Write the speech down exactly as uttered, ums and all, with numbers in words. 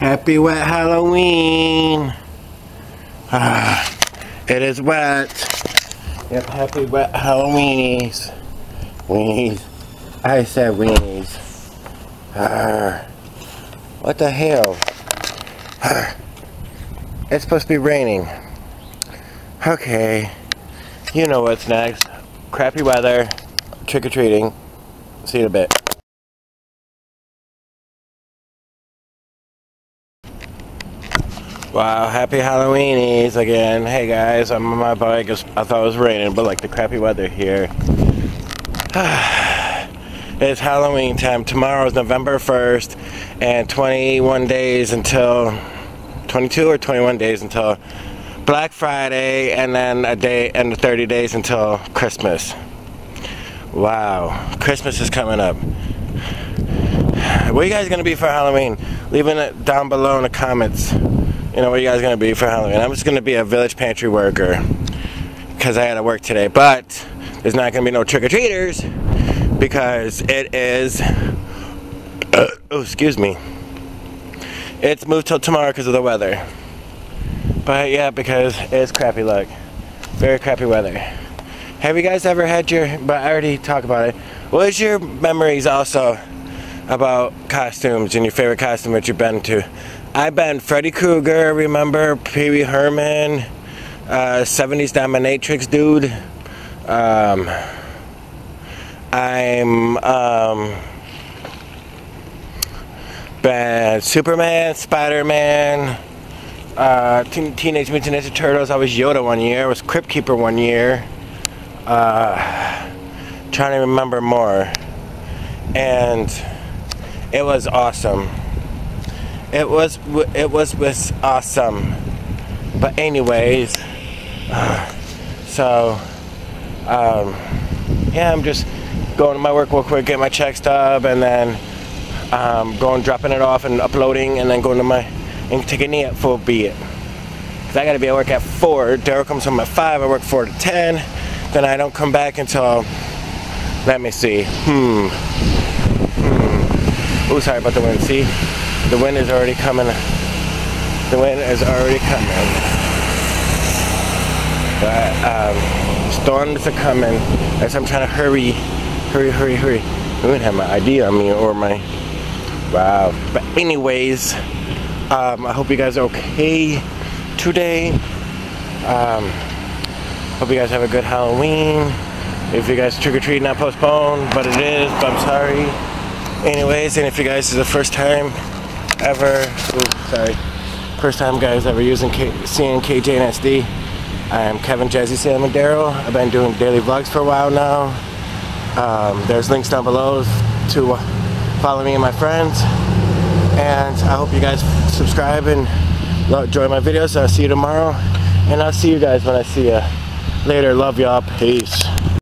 Happy wet Halloween! Ah, it is wet. Yep, happy wet Halloweenies. Weenies. I said weenies. Ah, what the hell? Ah, it's supposed to be raining. Okay, you know what's next. Crappy weather, trick-or-treating. See you in a bit. Wow, happy Halloweenies again. Hey guys, I'm on my bike. I thought it was raining, but like the crappy weather here. It's Halloween time. Tomorrow is November first, and twenty-one days until, twenty-two or twenty-one days until Black Friday, and then a day and thirty days until Christmas. Wow, Christmas is coming up. What are you guys gonna be for Halloween? Leaving it down below in the comments. You know, what are you guys going to be for Halloween? I'm just going to be a village pantry worker because I had to work today. But there's not going to be no trick-or-treaters because it is... Uh, oh, excuse me. It's moved till tomorrow because of the weather. But yeah, because it's crappy luck. Very crappy weather. Have you guys ever had your... But I already talked about it. What is your memories also about costumes and your favorite costume that you've been to? I've been Freddy Krueger, remember, Pee Wee Herman, uh, seventies dominatrix dude. Um, I'm um, been Superman, Spider-Man, uh, teen Teenage Mutant Ninja Turtles. I was Yoda one year. I was Crypt Keeper one year. Uh, trying to remember more, and it was awesome. It was it was was awesome, but anyways, uh, so um, yeah, I'm just going to my work real quick, get my check stub, and then um, going dropping it off and uploading, and then going to my and taking a knee at four be it. Cause I gotta be at work at four. Daryl comes home at five. I work four to ten. Then I don't come back until let me see. Hmm. Hmm. Oh, sorry about the wind. See. The wind is already coming. The wind is already coming. But um, storms are coming, as I'm trying to hurry, hurry, hurry, hurry. I don't even have my I D on me or my. Wow. But anyways, um, I hope you guys are okay today. Um, hope you guys have a good Halloween. If you guys trick or treat, not postpone, but it is. But I'm sorry. Anyways, and if you guys is the first time. Ever, ooh, sorry, first time guys ever using K, seeing K J N S D. I am Kevin Jazzy Sam and Daryl. I've been doing daily vlogs for a while now. Um, there's links down below to follow me and my friends. And I hope you guys subscribe and enjoy my videos. I'll see you tomorrow, and I'll see you guys when I see you later. Love y'all. Peace.